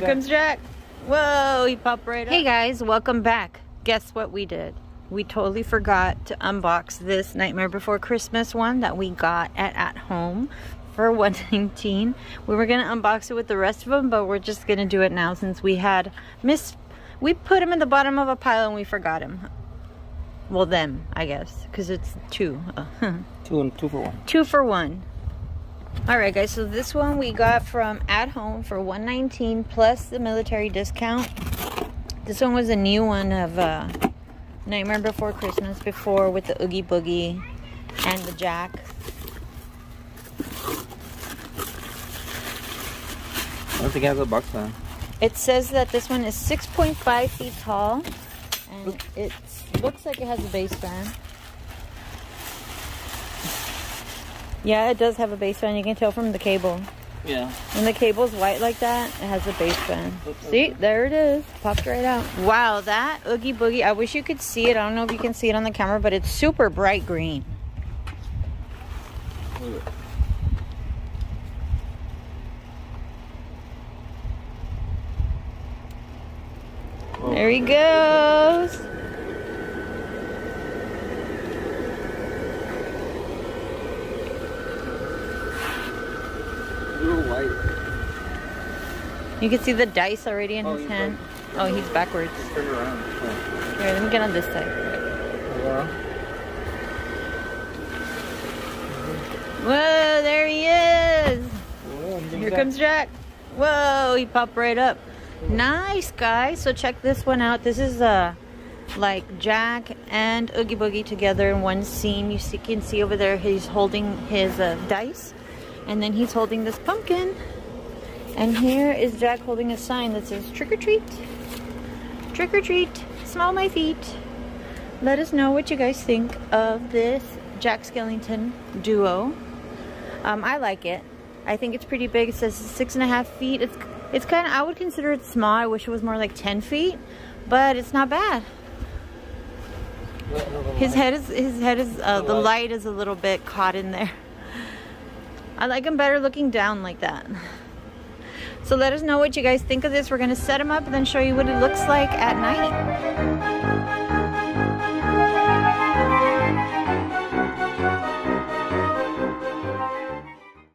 Here comes Jack. Whoa, he popped right up. Hey guys, welcome back. Guess what we did? We totally forgot to unbox this Nightmare Before Christmas one that we got at Home for $1.19. We were gonna unbox it with the rest of them, but we're just gonna do it now since we had we put him in the bottom of a pile and we forgot him. Well, them, I guess, because it's two. Two for one. Two for one. All right, guys, so this one we got from At Home for $1.19 plus the military discount. This one was a new one of Nightmare Before Christmas before with the Oogie Boogie and the Jack. I don't think I have the box now. It says that this one is 6.5 feet tall, and it looks like it has a base fan. Yeah, it does have a base fan. You can tell from the cable. Yeah. When the cable's white like that, it has a base fan. See? There it is. Popped right out. Wow, that Oogie Boogie. I wish you could see it. I don't know if you can see it on the camera, but it's super bright green. Look. There he goes. You can see the dice already in his hand. Oh, he's backwards. Turn around. Here, let me get on this side. Whoa, there he is. Here comes Jack. Whoa, he popped right up. Nice, guys. So check this one out. This is like Jack and Oogie Boogie together in one scene. You can see over there he's holding his dice. And then he's holding this pumpkin. And here is Jack holding a sign that says, trick or treat. Trick or treat. Smell my feet. Let us know what you guys think of this Jack Skellington duo. I like it. I think it's pretty big. It says 6.5 feet. It's kind of, I would consider it small. I wish it was more like 10 feet, but it's not bad. The light is a little bit caught in there. I like him better looking down like that. So let us know what you guys think of this. We're gonna set him up and then show you what it looks like at night.